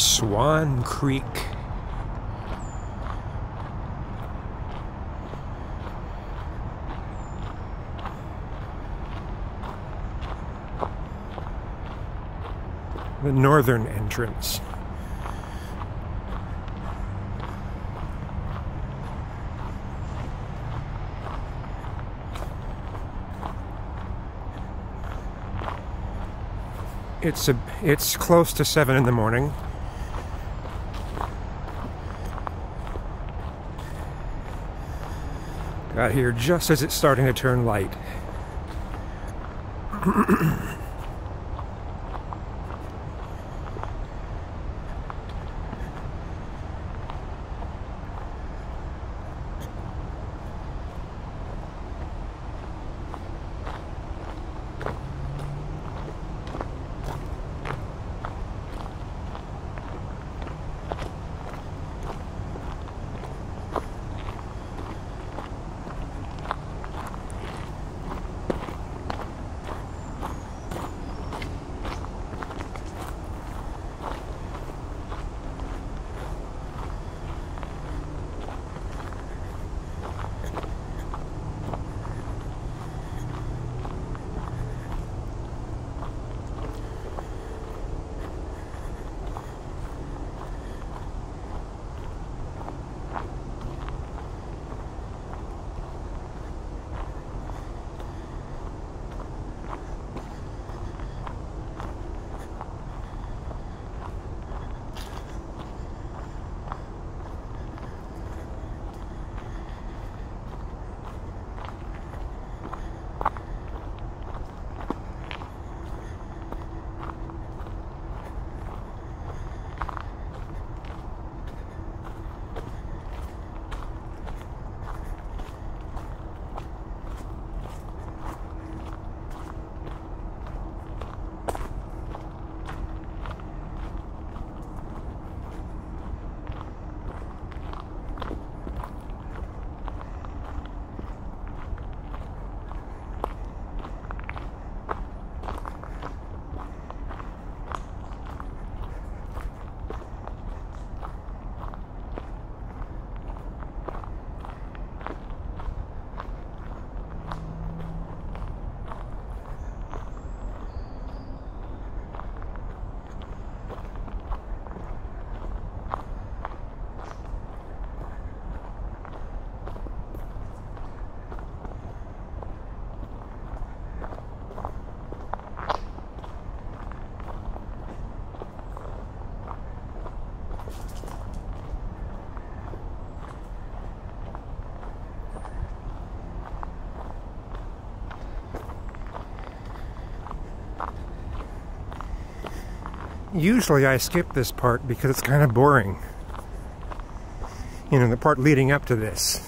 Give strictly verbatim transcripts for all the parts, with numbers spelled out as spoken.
Swan Creek. The northern entrance. It's a it's close to seven in the morning. Got here just as it's starting to turn light. Usually I skip this part because it's kind of boring. You know, the part leading up to this.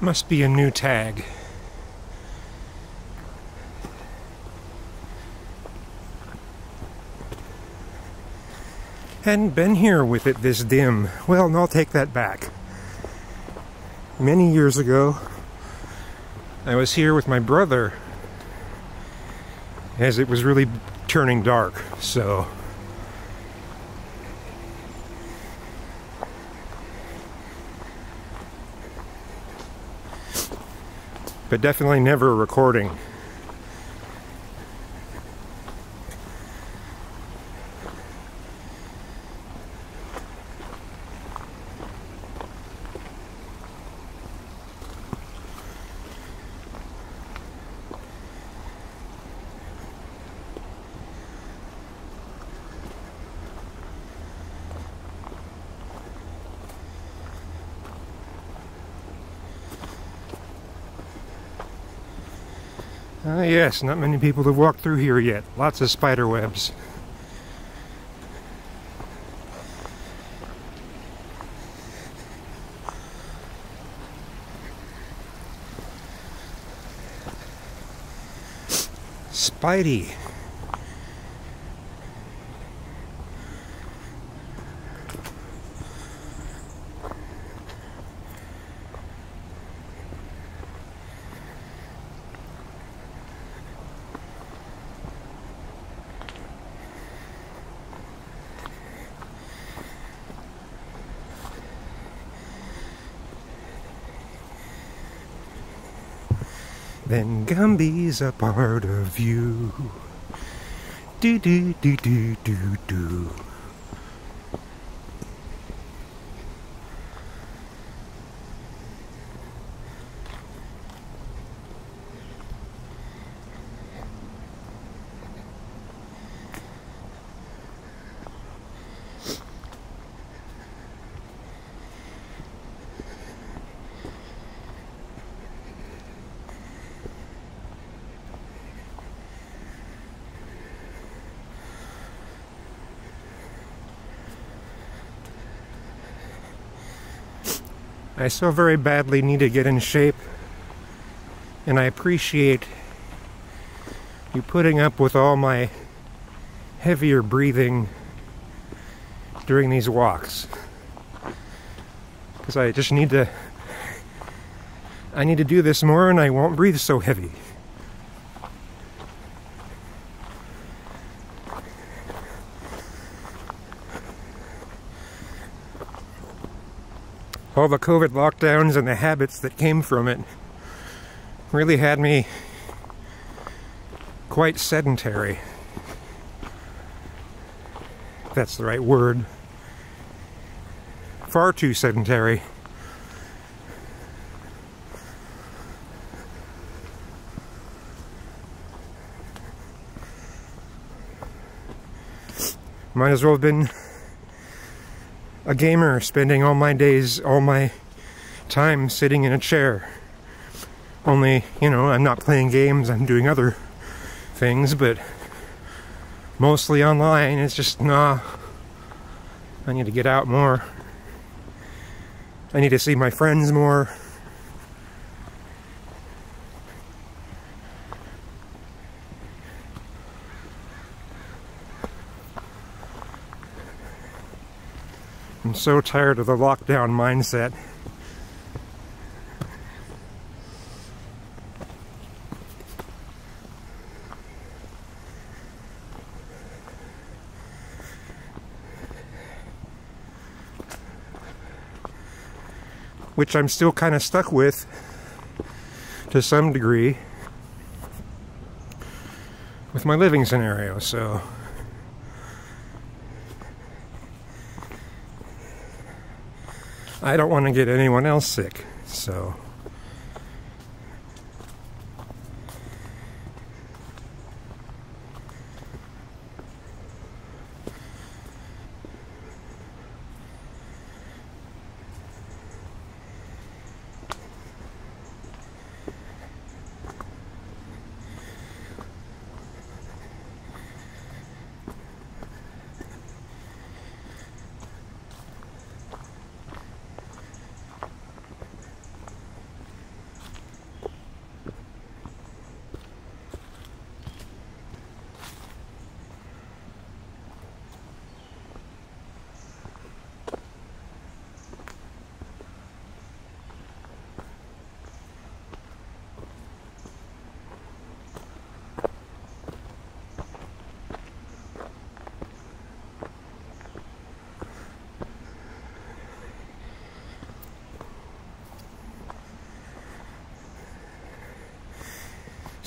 Must be a new tag. Hadn't been here with it this dim. Well, no, I'll take that back. Many years ago, I was here with my brother as it was really turning dark, so... but definitely never recording. Uh, yes, not many people have walked through here yet. Lots of spider webs. Spidey. Then Gumby's a part of you. Do do do do do do. I so very badly need to get in shape, and I appreciate you putting up with all my heavier breathing during these walks, because I just need to, I need to do this more and I won't breathe so heavy. All the COVID lockdowns and the habits that came from it really had me quite sedentary. If that's the right word. Far too sedentary. Might as well have been a gamer, spending all my days, all my time sitting in a chair. Only, you know, I'm not playing games, I'm doing other things, but mostly online. It's just, nah, I need to get out more. I need to see my friends more. I'm so tired of the lockdown mindset. Which I'm still kind of stuck with to some degree with my living scenario, so I don't want to get anyone else sick, so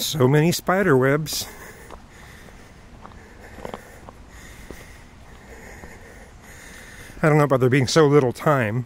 So many spider webs. I don't know about there being so little time.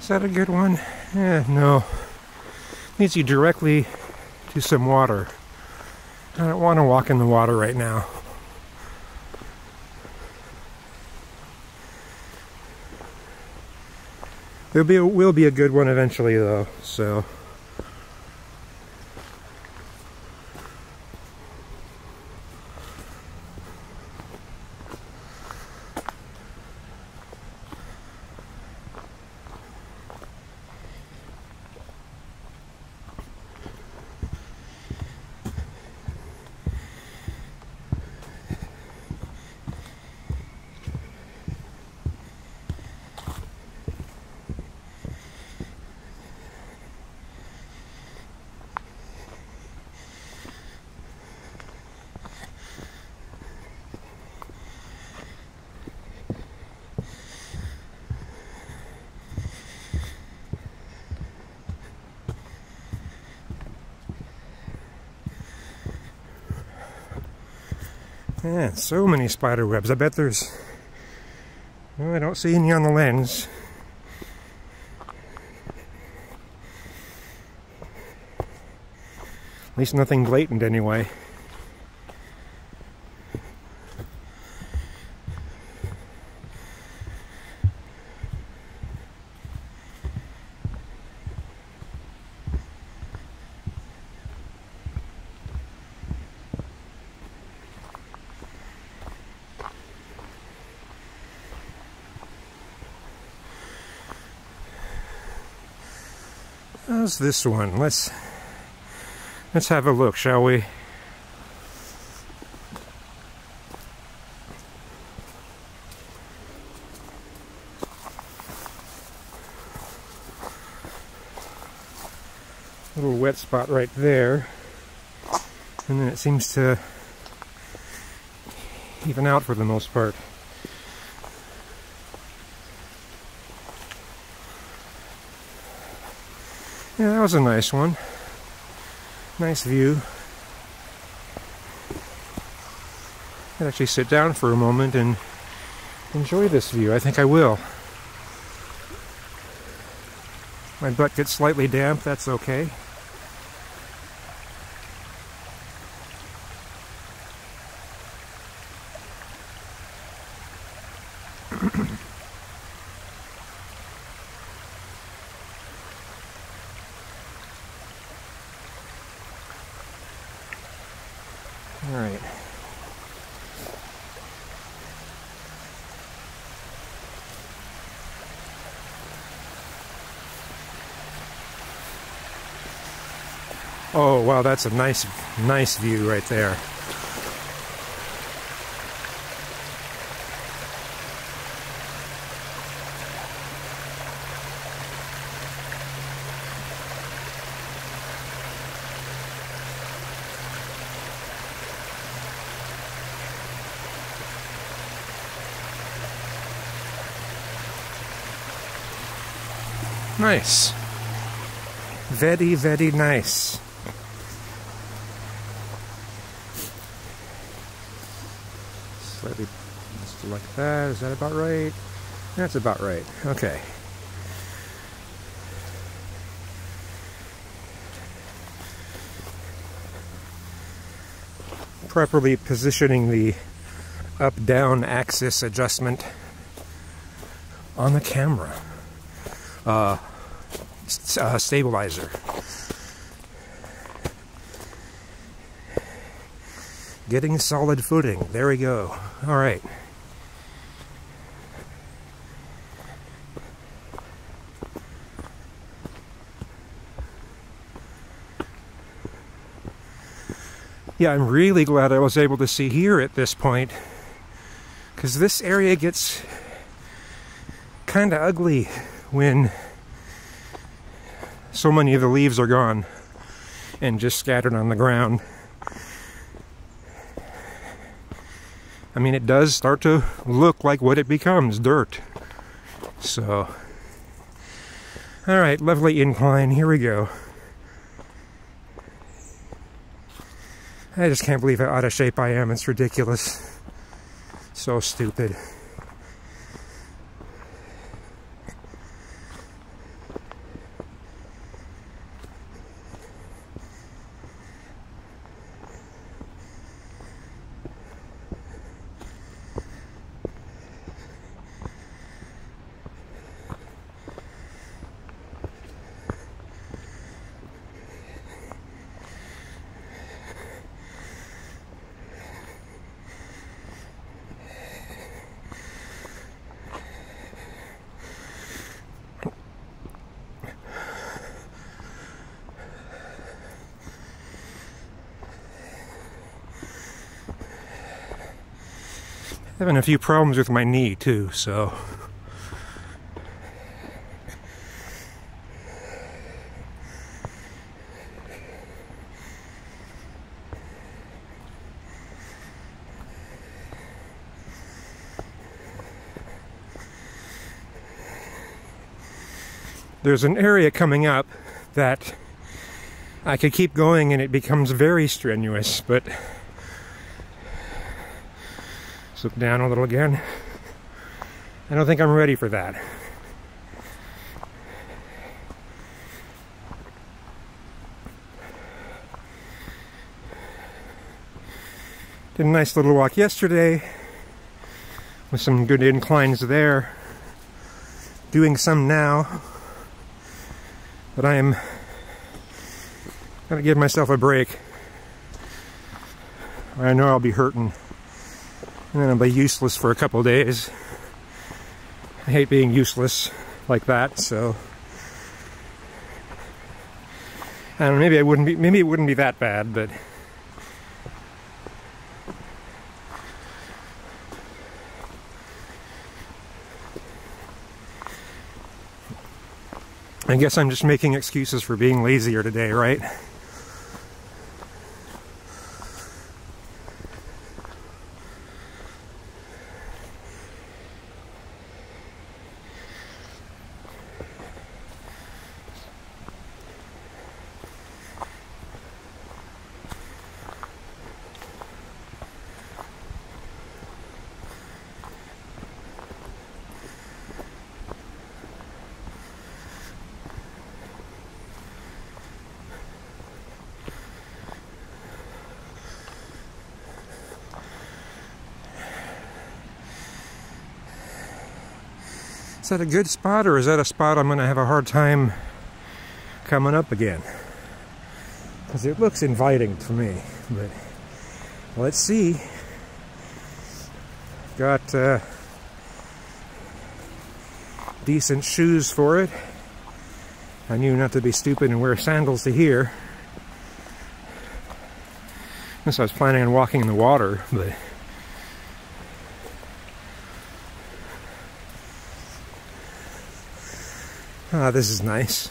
Is that a good one? Eh, no. Leads you directly to some water. I don't want to walk in the water right now. There will be a, will be a good one eventually though, so. Yeah, so many spider webs. I bet there's... Well, I don't see any on the lens. At least nothing blatant anyway. How's this one? Let's let's have a look, shall we? Little wet spot right there, and then it seems to even out for the most part. Yeah, that was a nice one. Nice view. I could actually sit down for a moment and enjoy this view. I think I will. My butt gets slightly damp, that's okay. Alright. Oh wow, that's a nice, nice view right there. Nice. Very, very nice. Slightly just like that. Is that about right? That's about right. Okay. Properly positioning the up-down axis adjustment on the camera. uh, uh, stabilizer. Getting solid footing. There we go. All right. Yeah, I'm really glad I was able to see here at this point, because this area gets kind of ugly when so many of the leaves are gone and just scattered on the ground. I mean, it does start to look like what it becomes, dirt. So, all right, lovely incline, here we go. I just can't believe how out of shape I am. It's ridiculous. So stupid. Having a few problems with my knee too, so there's an area coming up that I could keep going and it becomes very strenuous, but slip down a little again. I don't think I'm ready for that. Did a nice little walk yesterday with some good inclines there. Doing some now, but I am gonna give myself a break. I know I'll be hurting. And then I'll be useless for a couple days. I hate being useless like that, so I don't know, maybe I wouldn't be maybe it wouldn't be that bad, but I guess I'm just making excuses for being lazier today, right? Is that a good spot, or is that a spot I'm going to have a hard time coming up again? Because it looks inviting to me, but let's see. Got uh, decent shoes for it. I knew not to be stupid and wear sandals to here. Unless I was planning on walking in the water, but ah, this is nice.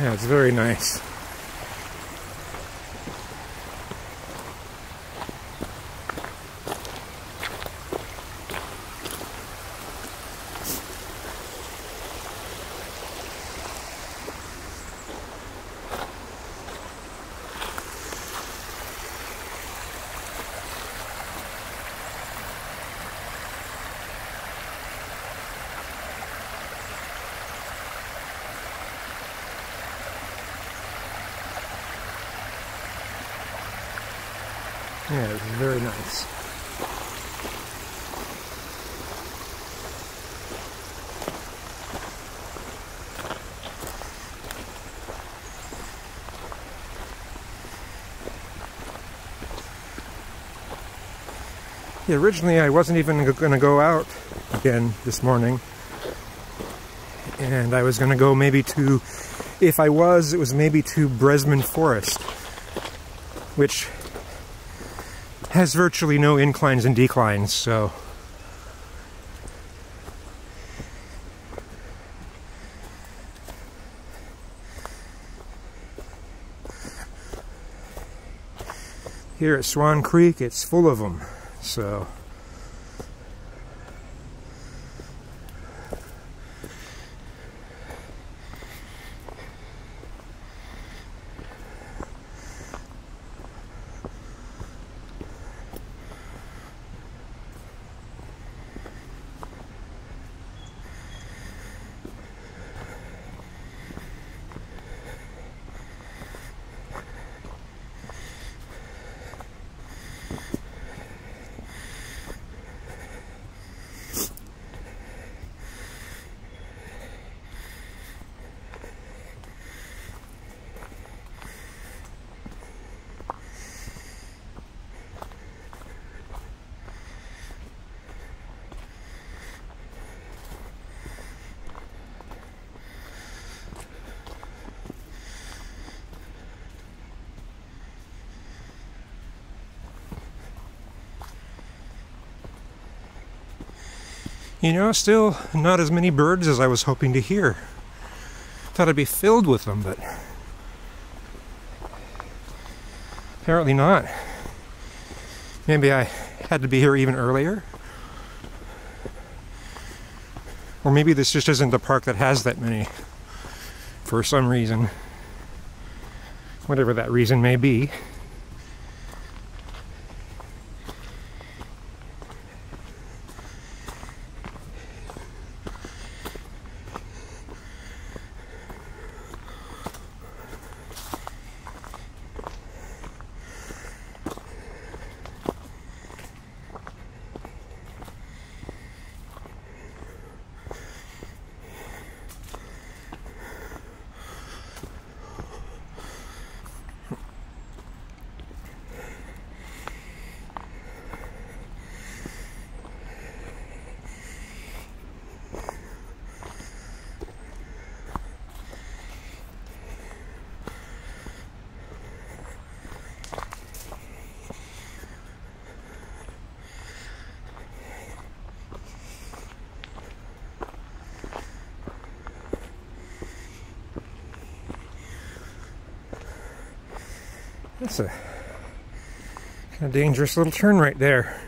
Yeah, it's very nice. Yeah, it was very nice. Yeah, originally I wasn't even going to go out again this morning, and I was going to go maybe to, if I was, it was maybe to Bresman Forest, which has virtually no inclines and declines, so here at Swan Creek it's full of them. So you know, still not as many birds as I was hoping to hear. Thought I'd be filled with them, but apparently not. Maybe I had to be here even earlier. Or maybe this just isn't the park that has that many for some reason. Whatever that reason may be. That's a kind of dangerous little turn right there.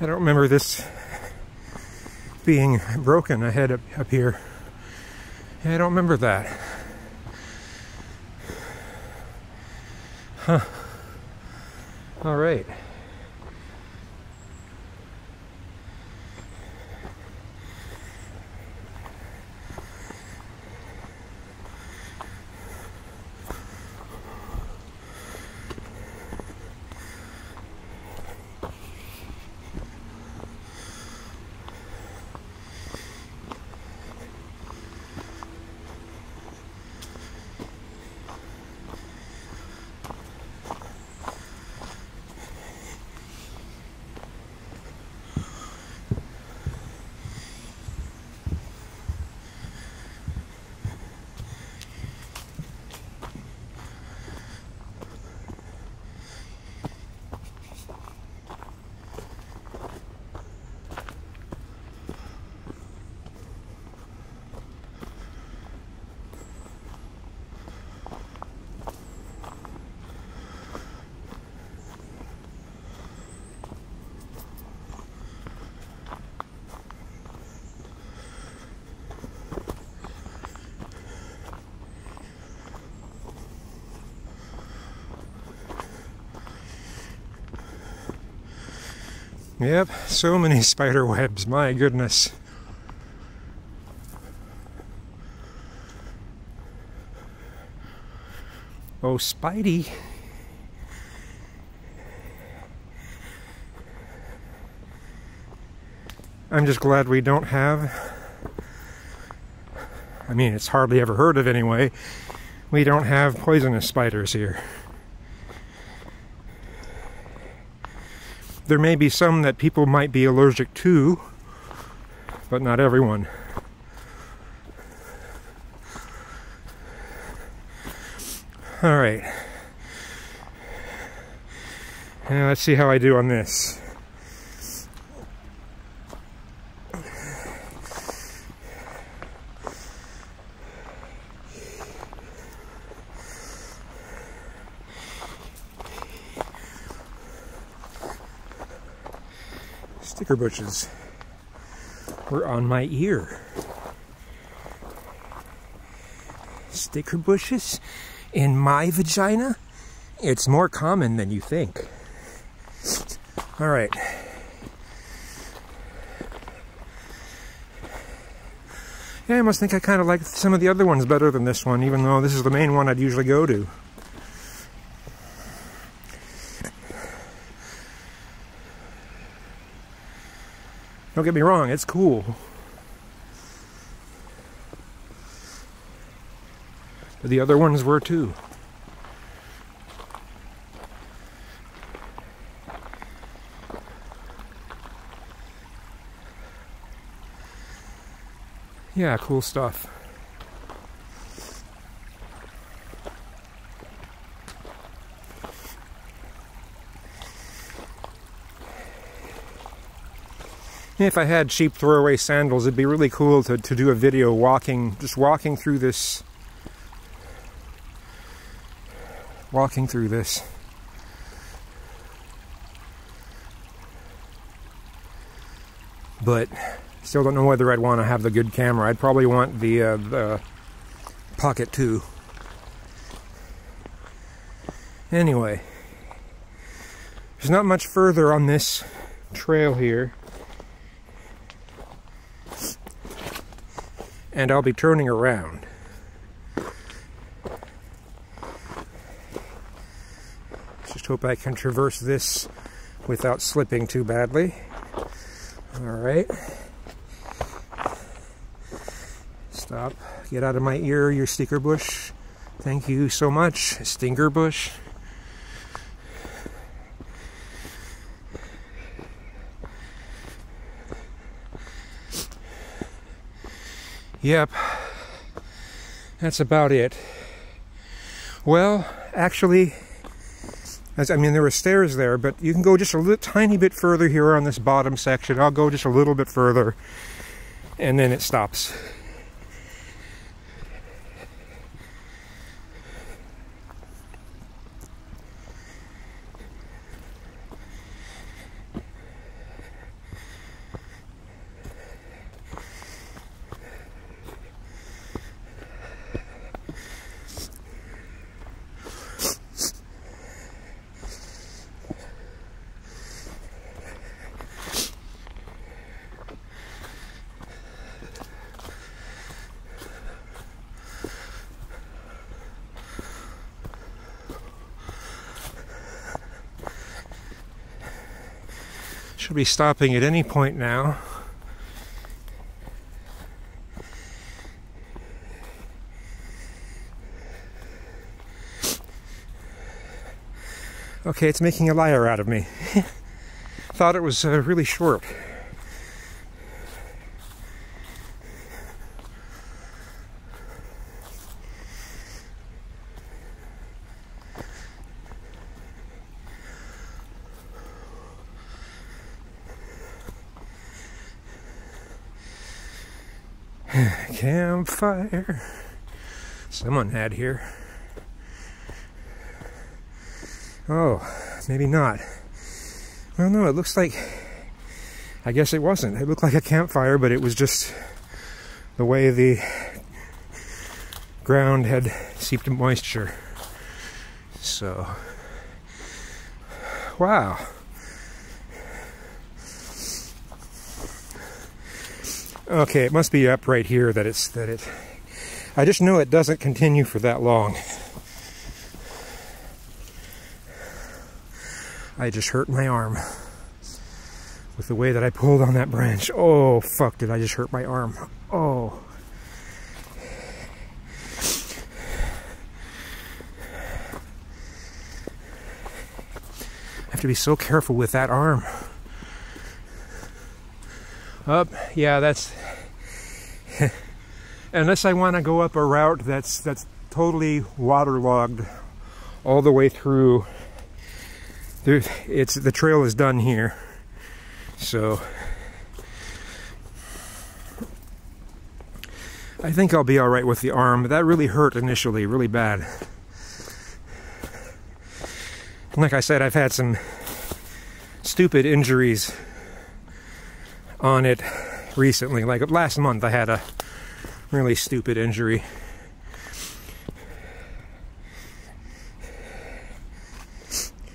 I don't remember this being broken ahead up, up here. I don't remember that. Huh. All right. Yep, so many spider webs, my goodness. Oh, Spidey. I'm just glad we don't have, I mean, it's hardly ever heard of anyway, we don't have poisonous spiders here. There may be some that people might be allergic to, but not everyone. All right, now let's see how I do on this. Sticker bushes were on my ear. Sticker bushes? In my vagina? It's more common than you think. All right. Yeah, I must think I kind of like some of the other ones better than this one, even though this is the main one I'd usually go to. Don't get me wrong, it's cool. The other ones were too. Yeah, cool stuff. If I had cheap throwaway sandals, it'd be really cool to, to do a video walking, just walking through this Walking through this. But still don't know whether I'd want to have the good camera. I'd probably want the, uh, the Pocket two. Anyway, there's not much further on this trail here. And I'll be turning around. Hope I can traverse this without slipping too badly. All right. Stop. Get out of my ear, your sticker bush. Thank you so much, stinger bush. Yep. That's about it. Well, actually, As, I mean, there were stairs there, but you can go just a little tiny bit further here on this bottom section. I'll go just a little bit further, and then it stops. Should be stopping at any point now. Okay, it's making a liar out of me. Thought it was uh, really short. Campfire. Someone had here. Oh, maybe not. Well, no, it looks like, I guess it wasn't. It looked like a campfire, but it was just the way the ground had seeped moisture. So, wow. Okay, it must be up right here that it's that it I just know it doesn't continue for that long. I just hurt my arm with the way that I pulled on that branch. Oh, fuck, did I just hurt my arm. Oh. I have to be so careful with that arm. Up, yeah, that's... Unless I want to go up a route that's that's totally waterlogged all the way through. There, it's the trail is done here. So I think I'll be all right with the arm. That really hurt initially, really bad. Like I said, I've had some stupid injuries on it recently. Like last month I had a really stupid injury.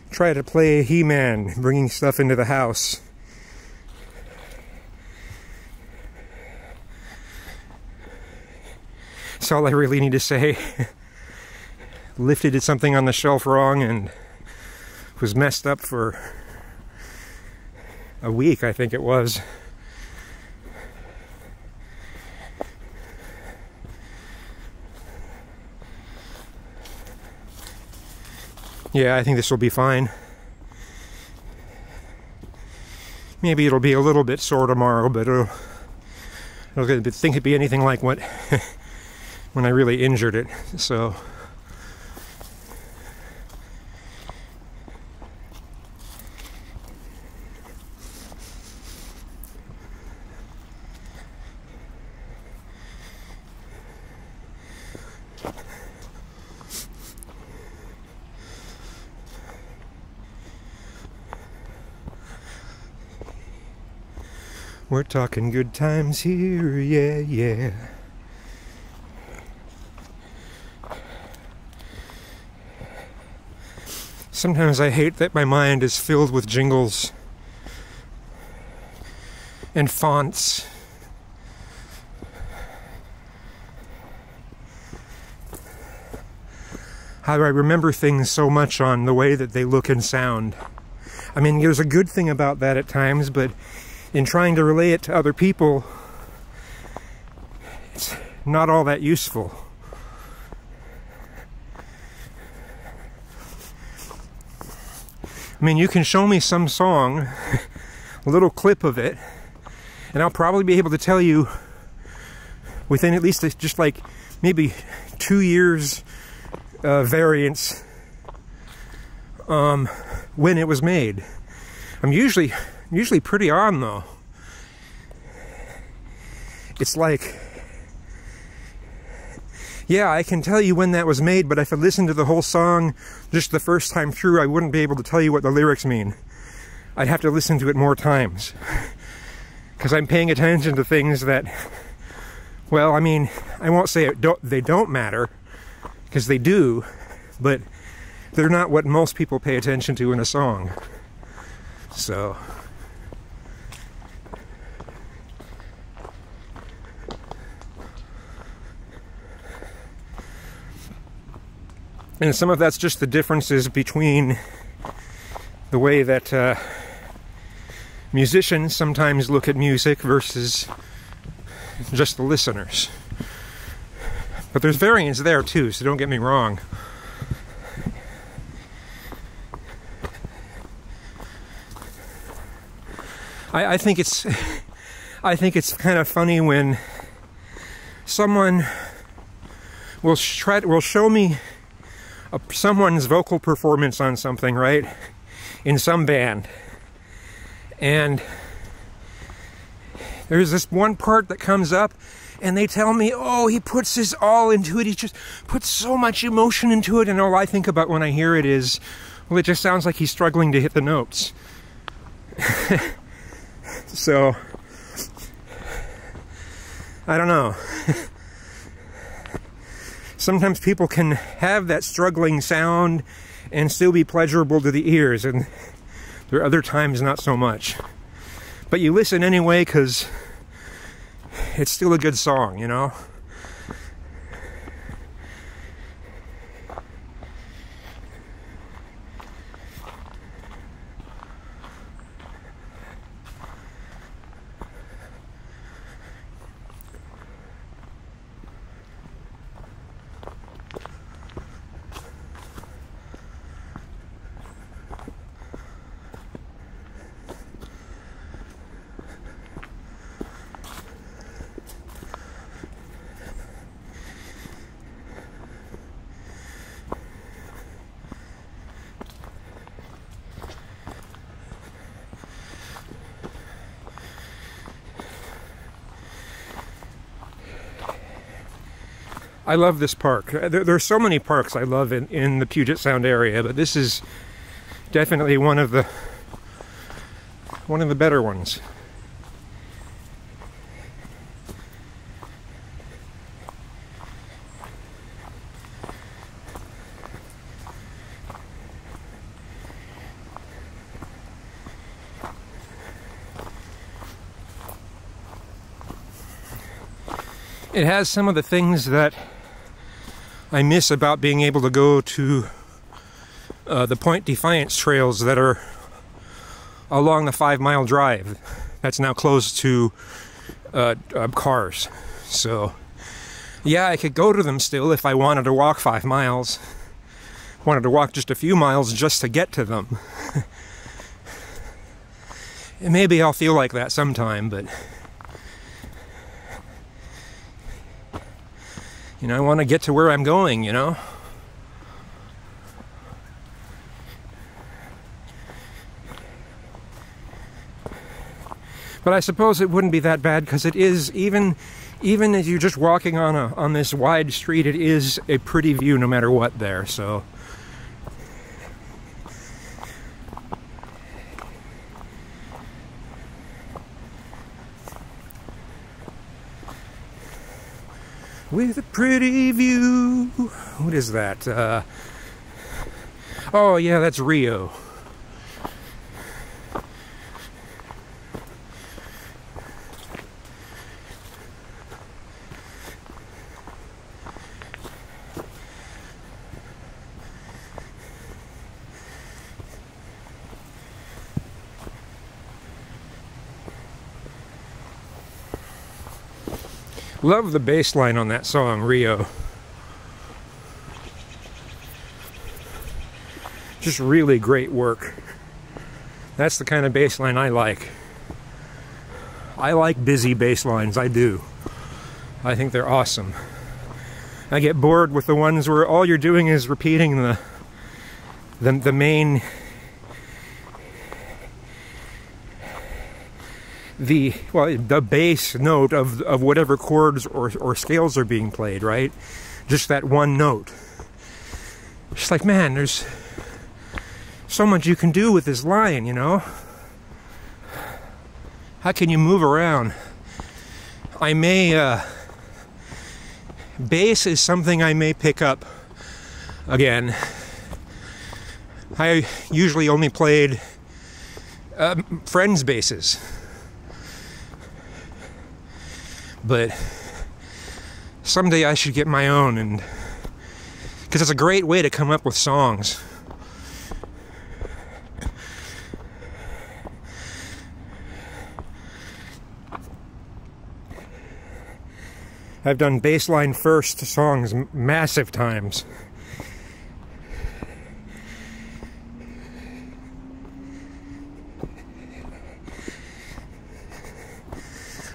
Try to play He-Man, bringing stuff into the house. That's all I really need to say. Lifted something on the shelf wrong and was messed up for a week, I think it was. Yeah, I think this will be fine. Maybe it'll be a little bit sore tomorrow, but it'll, I don't think it'd be anything like what when I really injured it. So we're talking good times here, yeah, yeah. Sometimes I hate that my mind is filled with jingles and fonts. How I remember things so much on the way that they look and sound. I mean, there's a good thing about that at times, but in trying to relay it to other people, it's not all that useful. I mean, you can show me some song, a little clip of it, and I'll probably be able to tell you within at least just like maybe two years uh, variance um, when it was made. I'm usually... usually pretty on though. It's like, yeah, I can tell you when that was made, but if I listened to the whole song just the first time through, I wouldn't be able to tell you what the lyrics mean. I'd have to listen to it more times because I'm paying attention to things that, well, I mean, I won't say it don't, they don't matter, because they do, but they're not what most people pay attention to in a song. So and some of that's just the differences between the way that uh, musicians sometimes look at music versus just the listeners. But there's variance there too, so don't get me wrong. I, I think it's I think it's kind of funny when someone will try will show me A, someone's vocal performance on something, right? In some band. And there's this one part that comes up and they tell me, oh, he puts his all into it. He just puts so much emotion into it. And all I think about when I hear it is, well, it just sounds like he's struggling to hit the notes. So, I don't know. Sometimes people can have that struggling sound and still be pleasurable to the ears, and there are other times not so much. But you listen anyway because it's still a good song, you know? I love this park. There, there are so many parks I love in, in the Puget Sound area, but this is definitely one of the one of the better ones. It has some of the things that I miss about being able to go to uh, the Point Defiance trails that are along the Five Mile Drive that's now closed to uh, uh, cars. So yeah, I could go to them still if I wanted to walk five miles. Wanted to walk just a few miles just to get to them. And maybe I'll feel like that sometime, but you know, I want to get to where I'm going, you know? But I suppose it wouldn't be that bad, because it is, even even as you're just walking on a on this wide street, it is a pretty view no matter what there, so. With a pretty view. What is that? Uh, oh, yeah, that's Rio. Love the bass line on that song, Rio. Just really great work. That's the kind of bass line I like. I like busy bass lines, I do. I think they're awesome. I get bored with the ones where all you're doing is repeating the the, the main the well the bass note of of whatever chords or or scales are being played, right? Just that one note. It's like, man, there's so much you can do with this line, you know? How can you move around? I may uh bass is something I may pick up again. I usually only played um, friends' basses. But someday I should get my own, and because it's a great way to come up with songs. I've done bassline first songs massive times.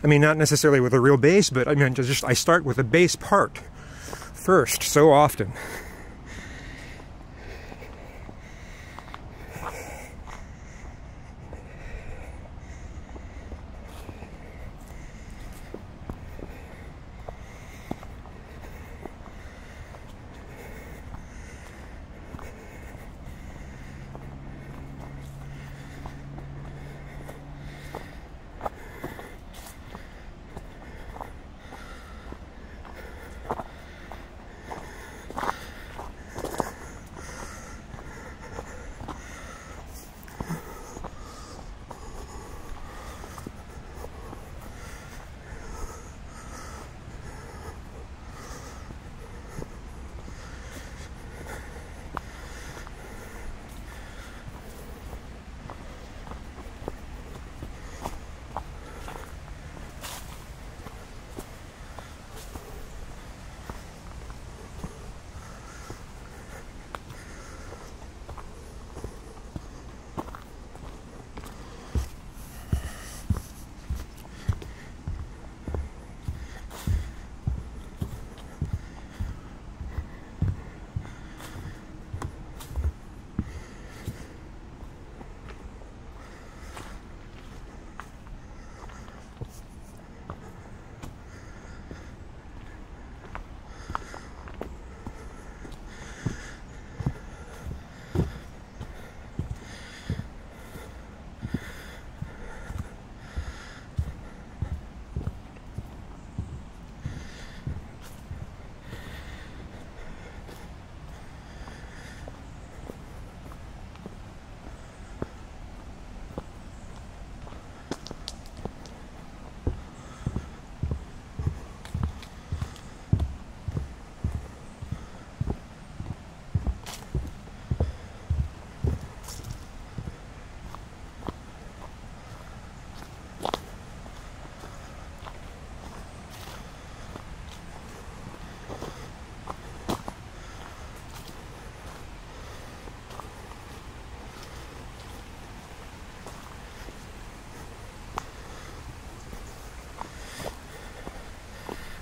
I mean, not necessarily with a real bass, but I mean, just I start with a bass part first so often.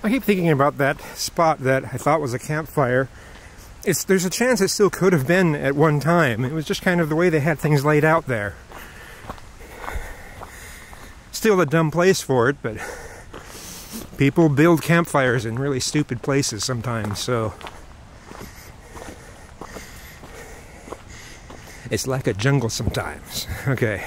I keep thinking about that spot that I thought was a campfire. It's, there's a chance it still could have been at one time. It was just kind of the way they had things laid out there. Still a dumb place for it, but people build campfires in really stupid places sometimes, so it's like a jungle sometimes. Okay.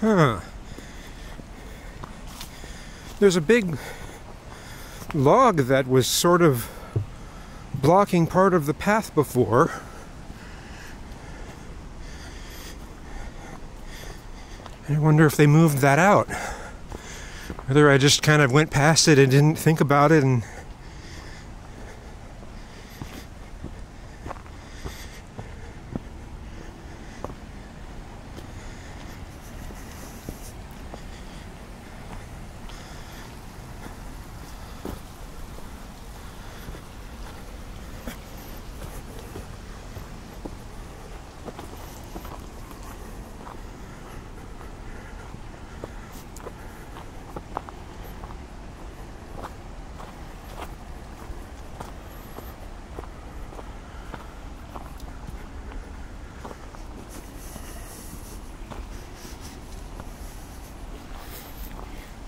Huh. There's a big log that was sort of blocking part of the path before. I wonder if they moved that out. Whether I just kind of went past it and didn't think about it and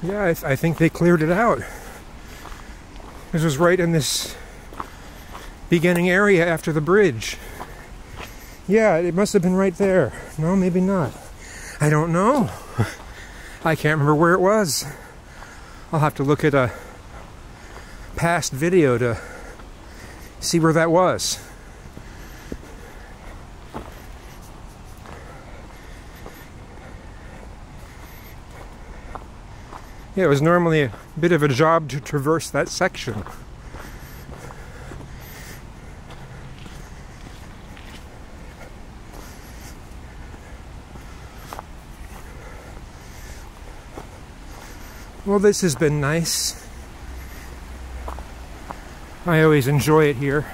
Yeah, I, th I think they cleared it out. This was right in this beginning area after the bridge. Yeah, it must have been right there. No, maybe not. I don't know. I can't remember where it was. I'll have to look at a past video to see where that was. Yeah, it was normally a bit of a job to traverse that section. Well, this has been nice. I always enjoy it here.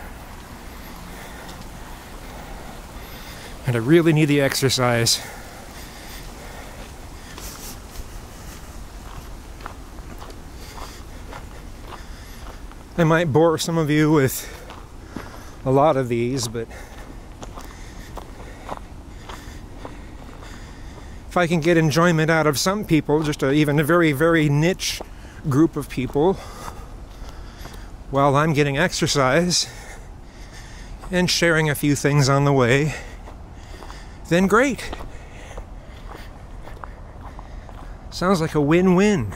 And I really need the exercise. I might bore some of you with a lot of these, but if I can get enjoyment out of some people, just a, even a very, very niche group of people, while I'm getting exercise and sharing a few things on the way, then great. Sounds like a win-win.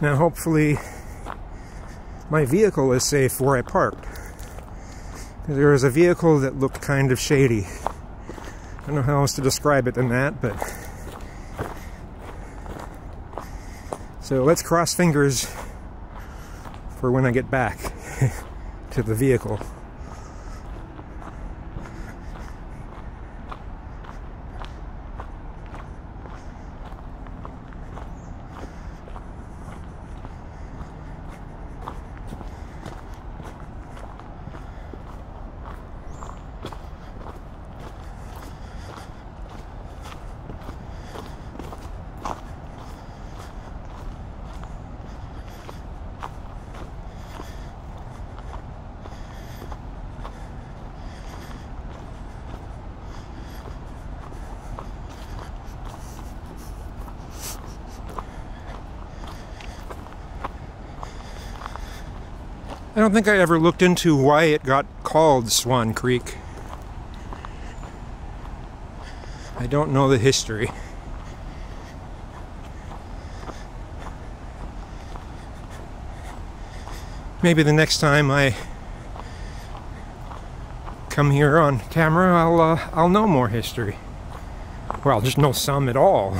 Now hopefully my vehicle is safe where I parked. There was a vehicle that looked kind of shady. I don't know how else to describe it than that, but... So let's cross fingers for when I get back to the vehicle. I don't think I ever looked into why it got called Swan Creek. I don't know the history. Maybe the next time I come here on camera, I'll uh, I'll know more history. Well, I'll just know some at all.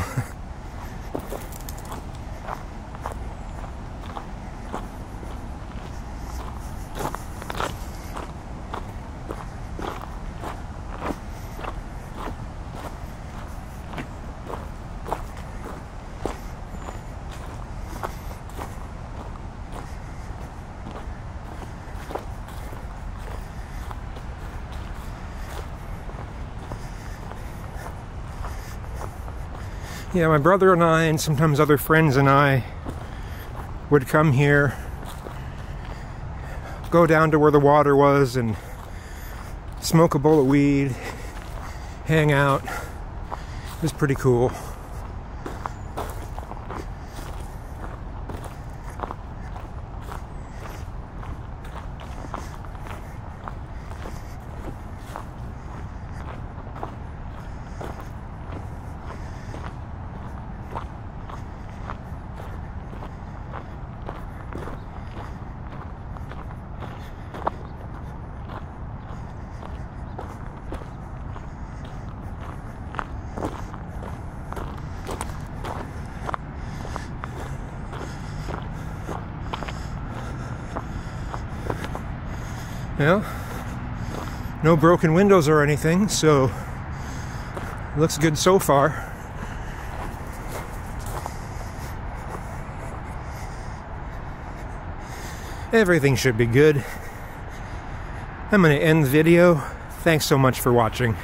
Yeah, my brother and I, and sometimes other friends and I, would come here, go down to where the water was and smoke a bowl of weed, hang out. It was pretty cool. Well, no broken windows or anything, so looks good so far. Everything should be good. I'm going to end the video. Thanks so much for watching.